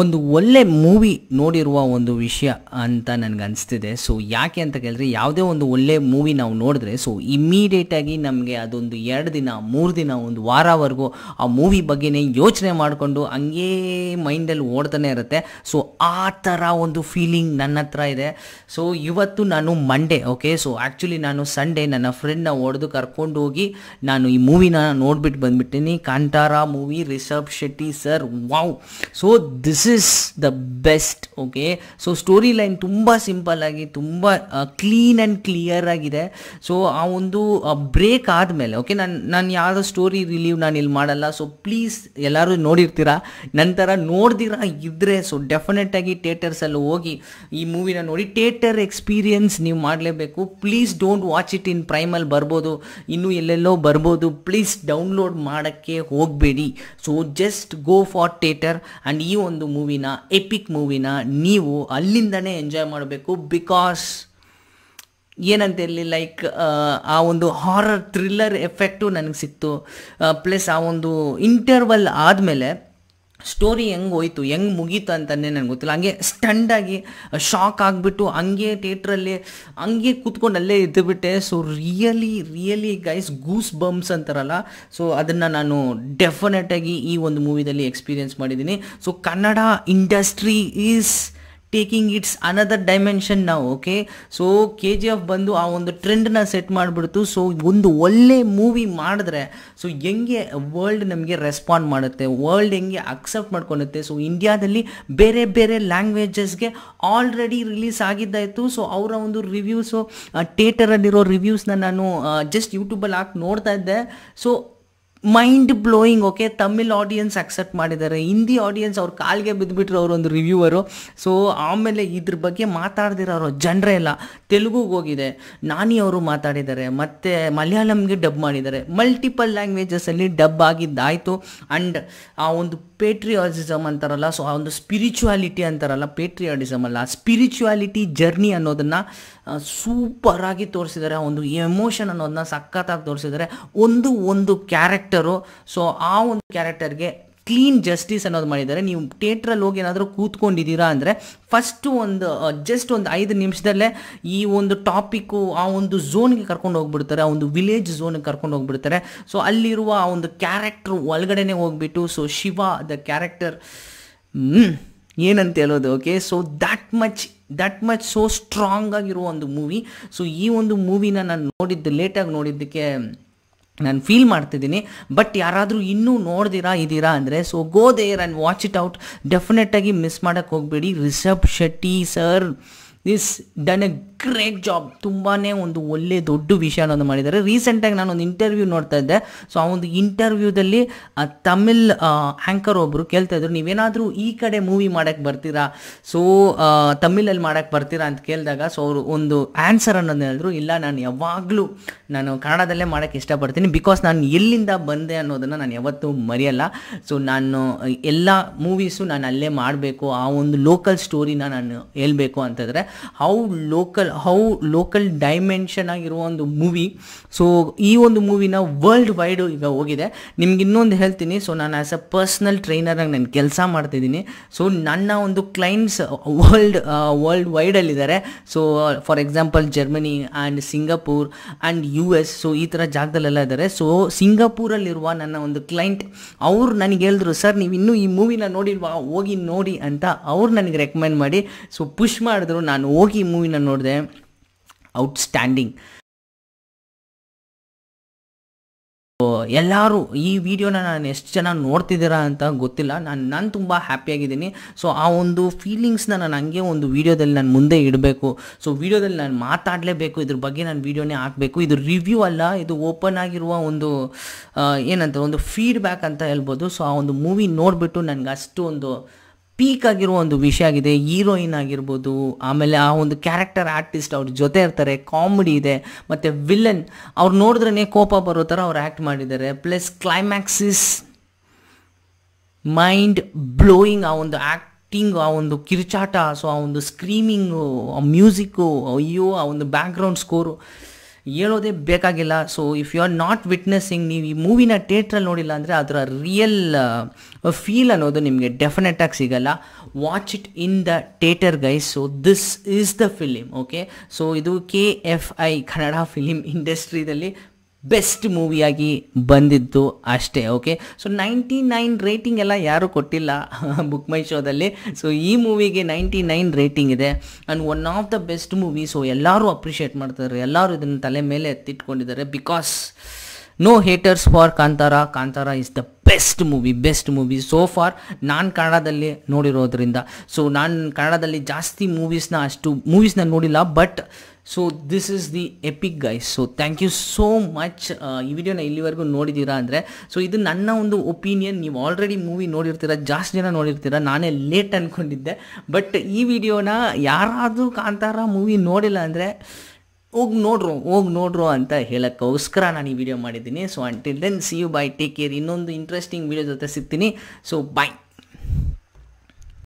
ಒಂದು ಒಳ್ಳೆ ಮೂವಿ ನೋಡಿರುವ ಒಂದು ವಿಷಯ ಅಂತ ನನಗೆ ಅನಿಸ್ತಿದೆ. ಸೊ ಯಾಕೆ ಅಂತ ಕೇಳಿದ್ರೆ, ಯಾವುದೇ ಒಂದು ಒಳ್ಳೆ ಮೂವಿ ನಾವು ನೋಡಿದ್ರೆ ಸೊ ಇಮ್ಮಿಡಿಯೇಟಾಗಿ ನಮಗೆ ಅದೊಂದು 2 ದಿನ 3 ದಿನ ಒಂದು ವಾರವರೆಗೂ ಆ ಮೂವಿ ಬಗ್ಗೆನೇ ಯೋಚನೆ ಮಾಡಿಕೊಂಡು ಹಂಗೇ ಮೈಂಡಲ್ಲಿ ಓಡ್ತಾನೆ ಇರುತ್ತೆ. ಸೊ ಆ ಥರ ಒಂದು ಫೀಲಿಂಗ್ ನನ್ನ ಹತ್ರ ಇದೆ. ಸೊ ಇವತ್ತು ನಾನು ಮಂಡೇ, ಓಕೆ, ಸೊ ಆ್ಯಕ್ಚುಲಿ ನಾನು ಸಂಡೇ ನನ್ನ ಫ್ರೆಂಡ್ನ ಹೊಡೆದು ಕರ್ಕೊಂಡು ಹೋಗಿ ನಾನು ಈ ಮೂವಿನ ನೋಡಿಬಿಟ್ಟು ಬಂದುಬಿಟ್ಟಿನಿ. Kantara movie, Rishab Shetty sir, wow. So this is the best. Okay, so story line ತುಂಬ ಸಿಂಪಲ್ ಆಗಿ ತುಂಬ ಕ್ಲೀನ್ ಆ್ಯಂಡ್ ಕ್ಲಿಯರ್ ಆಗಿದೆ. ಸೊ ಆ ಒಂದು ಬ್ರೇಕ್ ಆದಮೇಲೆ, ಓಕೆ, ನಾನು ಯಾವುದೋ ಸ್ಟೋರಿ ರಿಲೀವ್ ನಾನು ಇಲ್ಲಿ ಮಾಡಲ್ಲ. ಸೊ ಪ್ಲೀಸ್ ಎಲ್ಲರೂ ನೋಡಿರ್ತೀರ, ನಂತರ ನೋಡ್ದಿರಾ ಇದ್ದರೆ ಸೊ ಡೆಫಿನೆಟ್ಟಾಗಿ ಥಿಯೇಟರ್ಸಲ್ಲಿ ಹೋಗಿ ಈ ಮೂವಿನ ನೋಡಿ. ಥಿಯೇಟರ್ ಎಕ್ಸ್ಪೀರಿಯನ್ಸ್ ನೀವು ಮಾಡಲೇಬೇಕು. Please don't watch it in ಪ್ರೈಮಲ್ಲಿ ಬರ್ಬೋದು, ಇನ್ನೂ ಎಲ್ಲೆಲ್ಲೋ ಬರ್ಬೋದು. ಪ್ಲೀಸ್ ಡೌನ್ಲೋಡ್ ಮಾಡೋಕ್ಕೆ ಹೋಗಬೇಡಿ. So just go for theatre and ಈ ಒಂದು ಮೂವಿನ, ಎಪಿಕ್ ಮೂವಿನ ನೀವು ಅಲ್ಲಿಂದನೇ ಎಂಜಾಯ್ ಮಾಡಬೇಕು. ಬಿಕಾಸ್ ಏನಂತ ಹೇಳಿ, ಲೈಕ್ ಆ ಒಂದು ಹಾರರ್ ಥ್ರಿಲ್ಲರ್ ಎಫೆಕ್ಟು ನನಗೆ ಸಿಕ್ತು. ಪ್ಲಸ್ ಆ ಒಂದು ಇಂಟರ್ವಲ್ ಆದಮೇಲೆ ಸ್ಟೋರಿ ಹೆಂಗೆ ಹೋಯ್ತು, ಹೆಂಗೆ ಮುಗೀತು ಅಂತಲೇ ನನಗೆ ಗೊತ್ತಿಲ್ಲ. ಹಂಗೆ ಸ್ಟಂಡಾಗಿ ಶಾಕ್ ಆಗಿಬಿಟ್ಟು ಹಂಗೆ ಥಿಯೇಟ್ರಲ್ಲಿ ಹಂಗೆ ಕೂತ್ಕೊಂಡು ಅಲ್ಲೇ ಇದ್ದುಬಿಟ್ಟೆ. So really guys goose bumps ಅಂತಾರಲ್ಲ, ಸೊ ಅದನ್ನು ನಾನು ಡೆಫಿನೆಟಾಗಿ ಈ ಒಂದು ಮೂವಿದಲ್ಲಿ ಎಕ್ಸ್ಪೀರಿಯೆನ್ಸ್ ಮಾಡಿದ್ದೀನಿ. So Kannada industry is taking its another dimension ನಾವು. ಓಕೆ, ಸೊ KGF ಬಂದು ಆ ಒಂದು ಟ್ರೆಂಡನ್ನ ಸೆಟ್ ಮಾಡಿಬಿಡ್ತು. ಸೊ ಒಂದು ಒಳ್ಳೆ ಮೂವಿ ಮಾಡಿದ್ರೆ ಸೊ ಹೆಂಗೆ ವರ್ಲ್ಡ್ ನಮಗೆ ರೆಸ್ಪಾಂಡ್ ಮಾಡುತ್ತೆ, ವರ್ಲ್ಡ್ ಹೆಂಗೆ ಅಕ್ಸೆಪ್ಟ್ ಮಾಡ್ಕೊಳುತ್ತೆ. ಸೊ ಇಂಡಿಯಾದಲ್ಲಿ ಬೇರೆ ಬೇರೆ ಲ್ಯಾಂಗ್ವೇಜಸ್ಗೆ ಆಲ್ರೆಡಿ ರಿಲೀಸ್ ಆಗಿದ್ದಾಯಿತು. ಸೊ ಅವರ ಒಂದು ರಿವ್ಯೂಸು, ಥಿಯೇಟರಲ್ಲಿರೋ ರಿವ್ಯೂಸ್ನ ನಾನು ಜಸ್ಟ್ ಯೂಟ್ಯೂಬಲ್ಲಿ ಹಾಕಿ ನೋಡ್ತಾ ಇದ್ದೆ. So mind blowing. Okay, Tamil audience accept ಮಾಡಿದ್ದಾರೆ, ಹಿಂದಿ ಆಡಿಯನ್ಸ್ ಅವ್ರ ಕಾಲಿಗೆ ಬಿದ್ದುಬಿಟ್ರು ಅವರೊಂದು ರಿವ್ಯೂವರು. ಸೊ ಆಮೇಲೆ ಇದ್ರ ಬಗ್ಗೆ ಮಾತಾಡ್ದಿರೋರು ಜನರೇ ಎಲ್ಲ ತೆಲುಗುಗೆ ಹೋಗಿದೆ, ನಾನಿ ಅವರು ಮಾತಾಡಿದ್ದಾರೆ, ಮತ್ತು ಮಲಯಾಳಂಗೆ ಡಬ್ ಮಾಡಿದ್ದಾರೆ. ಮಲ್ಟಿಪಲ್ ಲ್ಯಾಂಗ್ವೇಜಸ್ಸಲ್ಲಿ ಡಬ್ ಆಗಿದ್ದಾಯಿತು. ಆ್ಯಂಡ್ ಆ ಒಂದು ಪೇಟ್ರಿಯಾಟಿಸಮ್ ಅಂತಾರಲ್ಲ, ಸೊ ಆ ಒಂದು ಸ್ಪಿರಿಚುಯಾಲಿಟಿ ಅಂತಾರಲ್ಲ, ಪೇಟ್ರಿಯಾಟಿಸಮ್ ಅಲ್ಲ, ಸ್ಪಿರಿಚುಯಾಲಿಟಿ ಜರ್ನಿ ಅನ್ನೋದನ್ನು ಸೂಪರಾಗಿ ತೋರಿಸಿದ್ದಾರೆ. ಆ ಒಂದು ಎಮೋಷನ್ ಅನ್ನೋದನ್ನ ಸಖತ್ತಾಗಿ ತೋರಿಸಿದ್ದಾರೆ. ಒಂದು ಕ್ಯಾರೆಕ್ಟರು, ಸೊ ಆ ಒಂದು ಕ್ಯಾರೆಕ್ಟರ್ಗೆ ಕ್ಲೀನ್ ಜಸ್ಟಿಸ್ ಅನ್ನೋದು ಮಾಡಿದ್ದಾರೆ. ನೀವು ಥಿಯೇಟ್ರಲ್ಲಿ ಹೋಗಿ ಏನಾದರೂ ಕೂತ್ಕೊಂಡಿದ್ದೀರಾ ಅಂದರೆ ಫಸ್ಟು ಒಂದು ಜಸ್ಟ್ ಒಂದು 5 ನಿಮಿಷದಲ್ಲೇ ಈ ಒಂದು ಟಾಪಿಕ್ಕು ಆ ಒಂದು ಝೋನ್ಗೆ ಕರ್ಕೊಂಡು ಹೋಗ್ಬಿಡ್ತಾರೆ, ಆ ಒಂದು ವಿಲೇಜ್ ಝೋನ್ಗೆ ಕರ್ಕೊಂಡು ಹೋಗ್ಬಿಡ್ತಾರೆ. ಸೊ ಅಲ್ಲಿರುವ ಆ ಒಂದು ಕ್ಯಾರೆಕ್ಟ್ರು ಒಳಗಡೆನೆ ಹೋಗ್ಬಿಟ್ಟು ಸೊ ಶಿವ ದ ಕ್ಯಾರೆಕ್ಟರ್ ಏನಂತ ಹೇಳೋದು. Okay, so that much so strong ಆಗಿರುವ ಒಂದು ಮೂವಿ. ಸೊ ಈ ಒಂದು ಮೂವಿನ ನಾನು ಲೇಟಾಗಿ ನೋಡಿದ್ದಕ್ಕೆ ನಾನು ಫೀಲ್ ಮಾಡ್ತಿದ್ದೀನಿ. ಬಟ್ ಯಾರಾದರೂ ಇನ್ನೂ ನೋಡ್ದಿರಾ ಇದ್ದೀರಾ ಅಂದರೆ so go there and watch it out. ಡೆಫಿನೆಟ್ಟಾಗಿ ಮಿಸ್ ಮಾಡೋಕ್ಕೆ ಹೋಗಬೇಡಿ. Rishab Shetty sir is done a great job. ತುಂಬಾ ಒಂದು ಒಳ್ಳೆ ದೊಡ್ಡ ವಿಷಯ ಅನ್ನೋದು ಮಾಡಿದ್ದಾರೆ. ರೀಸೆಂಟಾಗಿ ನಾನೊಂದು ಇಂಟರ್ವ್ಯೂ ನೋಡ್ತಾ ಇದ್ದೆ. ಸೊ ಆ ಒಂದು ಇಂಟರ್ವ್ಯೂದಲ್ಲಿ ತಮಿಳ್ ಆ್ಯಂಕರ್ ಒಬ್ಬರು ಕೇಳ್ತಾಯಿದ್ರು, ನೀವೇನಾದರೂ ಈ ಕಡೆ ಮೂವಿ ಮಾಡೋಕ್ಕೆ ಬರ್ತೀರಾ, ಸೊ ತಮಿಳಲ್ಲಿ ಮಾಡೋಕ್ಕೆ ಬರ್ತೀರಾ ಅಂತ ಕೇಳಿದಾಗ ಸೊ ಅವರು ಒಂದು ಆನ್ಸರ್ ಅನ್ನೋದು ಹೇಳಿದ್ರು, ಇಲ್ಲ ನಾನು ಯಾವಾಗಲೂ ನಾನು ಕನ್ನಡದಲ್ಲೇ ಮಾಡೋಕ್ಕೆ ಇಷ್ಟಪಡ್ತೀನಿ. ಬಿಕಾಸ್ ನಾನು ಎಲ್ಲಿಂದ ಬಂದೆ ಅನ್ನೋದನ್ನು ನಾನು ಯಾವತ್ತೂ ಮರೆಯಲ್ಲ. ಸೊ ನಾನು ಎಲ್ಲ ಮೂವೀಸು ನಾನು ಅಲ್ಲೇ ಮಾಡಬೇಕು, ಆ ಒಂದು ಲೋಕಲ್ ಸ್ಟೋರಿನ ನಾನು ಹೇಳಬೇಕು ಅಂತಂದರೆ ಹೌ ಲೋಕಲ್ ಡೈಮೆನ್ಷನ್ ಆಗಿರುವ ಒಂದು ಮೂವಿ. ಸೊ ಈ ಒಂದು ಮೂವಿನ ವರ್ಲ್ಡ್ ವೈಡ್ ಈಗ ಹೋಗಿದೆ. ನಿಮ್ಗೆ ಇನ್ನೊಂದು ಹೇಳ್ತೀನಿ. ಸೊ ನಾನು ಆ್ಯಸ್ ಅ ಪರ್ಸ್ನಲ್ ಟ್ರೈನರಾಗಿ ನಾನು ಕೆಲಸ ಮಾಡ್ತಿದ್ದೀನಿ. ಸೊ ನನ್ನ ಒಂದು ಕ್ಲೈಂಟ್ಸ್ ವರ್ಲ್ಡ್ ವೈಡಲ್ಲಿದ್ದಾರೆ. So for example Germany and Singapore and US, so ಈ ಥರ ಜಾಗದಲ್ಲೆಲ್ಲ ಇದ್ದಾರೆ. ಸೊ ಸಿಂಗಾಪುರಲ್ಲಿರುವ ನನ್ನ ಒಂದು ಕ್ಲೈಂಟ್ ಅವ್ರು ನನಗೆ ಹೇಳಿದ್ರು, ಸರ್ ನೀವು ಇನ್ನೂ ಈ ಮೂವಿನ ನೋಡಿಲ್ವಾ, ಹೋಗಿ ನೋಡಿ ಅಂತ ಅವ್ರು ನನಗೆ ರೆಕಮೆಂಡ್ ಮಾಡಿ ಸೊ ಪುಷ್ ಮಾಡಿದ್ರು. ನಾನು ಹೋಗಿ ಈ ಮೂವಿನ ನೋಡಿದೆ. ಔಟ್ಸ್ಟ್ಯಾಂಡಿಂಗ್. ಎಲ್ಲರೂ ಈ ವಿಡಿಯೋನ ನಾನು ಎಷ್ಟು ಜನ ನೋಡ್ತಿದ್ದೀರಾ ಅಂತ ಗೊತ್ತಿಲ್ಲ. ನಾನು ತುಂಬ ಹ್ಯಾಪಿಯಾಗಿದ್ದೀನಿ. ಸೊ ಆ ಒಂದು ಫೀಲಿಂಗ್ಸ್ನ ನಾನು ಹಂಗೆ ಒಂದು ವೀಡಿಯೋದಲ್ಲಿ ನಾನು ಮುಂದೆ ಇಡಬೇಕು. ಸೊ ವೀಡಿಯೋದಲ್ಲಿ ನಾನು ಮಾತಾಡಲೇಬೇಕು, ಇದ್ರ ಬಗ್ಗೆ ನಾನು ವೀಡಿಯೋನೇ ಹಾಕಬೇಕು. ಇದು ರಿವ್ಯೂ ಅಲ್ಲ, ಇದು ಓಪನ್ ಆಗಿರುವ ಒಂದು ಏನಂತ ಒಂದು ಫೀಡ್ಬ್ಯಾಕ್ ಅಂತ ಹೇಳ್ಬೋದು. ಸೊ ಆ ಒಂದು ಮೂವಿ ನೋಡಿಬಿಟ್ಟು ನನಗೆ ಅಷ್ಟು ಒಂದು ಪೀಕ್ ಆಗಿರೋ ಒಂದು ವಿಷಯ ಆಗಿದೆ. ಹೀರೋಯಿನ್ ಆಗಿರ್ಬೋದು, ಆಮೇಲೆ ಆ ಒಂದು ಕ್ಯಾರೆಕ್ಟರ್ ಆರ್ಟಿಸ್ಟ್ ಅವ್ರ ಜೊತೆ ಇರ್ತಾರೆ, ಕಾಮಿಡಿ ಇದೆ, ಮತ್ತು ವಿಲನ್ ಅವ್ರು ನೋಡಿದ್ರೇ ಕೋಪ ಬರೋ ಥರ ಅವ್ರು ಆ್ಯಕ್ಟ್ ಮಾಡಿದ್ದಾರೆ. Plus climax is mind blowing. ಆ ಒಂದು ಆ್ಯಕ್ಟಿಂಗ್, ಆ ಒಂದು ಕಿರುಚಾಟ, ಸೊ ಆ ಒಂದು ಸ್ಕ್ರೀಮಿಂಗು, ಆ ಮ್ಯೂಸಿಕ್ಕು, ಅಯ್ಯೋ ಆ ಒಂದು ಬ್ಯಾಕ್ಗ್ರೌಂಡ್ ಸ್ಕೋರು, ಹೇಳೋದೇ ಬೇಕಾಗಿಲ್ಲ. So if you are not witnessing, ನೀವು ಈ ಮೂವಿನ ಥಿಯೇಟ್ರಲ್ಲಿ ನೋಡಿಲ್ಲ ಅಂದರೆ ಅದರ ರಿಯಲ್ ಫೀಲ್ ಅನ್ನೋದು ನಿಮಗೆ ಡೆಫಿನೆಟಾಗಿ ಸಿಗಲ್ಲ. Watch it in the theatre guys. So this is the film, okay. So ಇದು KFI ಕನ್ನಡ ಫಿಲಿಮ್ ಇಂಡಸ್ಟ್ರಿಯಲ್ಲಿ ಬೆಸ್ಟ್ ಮೂವಿಯಾಗಿ ಬಂದಿದ್ದು ಅಷ್ಟೇ, ಓಕೆ. ಸೊ 99 ರೇಟಿಂಗ್ ಎಲ್ಲ ಯಾರೂ ಕೊಟ್ಟಿಲ್ಲ ಬುಕ್ ಮೈ ಶೋದಲ್ಲಿ. ಸೊ ಈ ಮೂವಿಗೆ 99 ರೇಟಿಂಗ್ ಇದೆ and one of the best movie. So ಎಲ್ಲರೂ ಅಪ್ರಿಷಿಯೇಟ್ ಮಾಡ್ತಾರೆ, ಎಲ್ಲರೂ ಇದನ್ನು ತಲೆ ಮೇಲೆ ಎತ್ತಿಟ್ಕೊಂಡಿದ್ದಾರೆ. Because no haters for Kantara. Kantara is the best movie so far ನಾನು ಕನ್ನಡದಲ್ಲಿ ನೋಡಿರೋದ್ರಿಂದ. ಸೊ ನಾನು ಕನ್ನಡದಲ್ಲಿ ಜಾಸ್ತಿ ಅಷ್ಟು ಮೂವೀಸ್ನ ನೋಡಿಲ್ಲ, but so this is the epic guys. So thank you so much ಈ ವಿಡಿಯೋನ ಇಲ್ಲಿವರೆಗೂ ನೋಡಿದ್ದೀರಾ ಅಂದರೆ. ಸೊ ಇದು ನನ್ನ ಒಂದು ಒಪಿನಿಯನ್. ನೀವು ಆಲ್ರೆಡಿ ಮೂವಿ ನೋಡಿರ್ತೀರ, ಜಾಸ್ತಿ ಜನ ನೋಡಿರ್ತೀರ, ನಾನೇ ಲೇಟ್ ಅಂದ್ಕೊಂಡಿದ್ದೆ. ಬಟ್ ಈ ವಿಡಿಯೋನ ಯಾರಾದರೂ ಕಾಂತಾರ ಮೂವಿ ನೋಡಿಲ್ಲ ಅಂದರೆ ಹೋಗಿ ನೋಡ್ರು ಅಂತ ಹೇಳೋಕ್ಕೋಸ್ಕರ ನಾನು ಈ ವಿಡಿಯೋ ಮಾಡಿದ್ದೀನಿ. So until then see you bye, take care. ಇನ್ನೊಂದು ಇಂಟ್ರೆಸ್ಟಿಂಗ್ ವಿಡಿಯೋ ಜೊತೆ ಸಿಗ್ತೀನಿ. So by.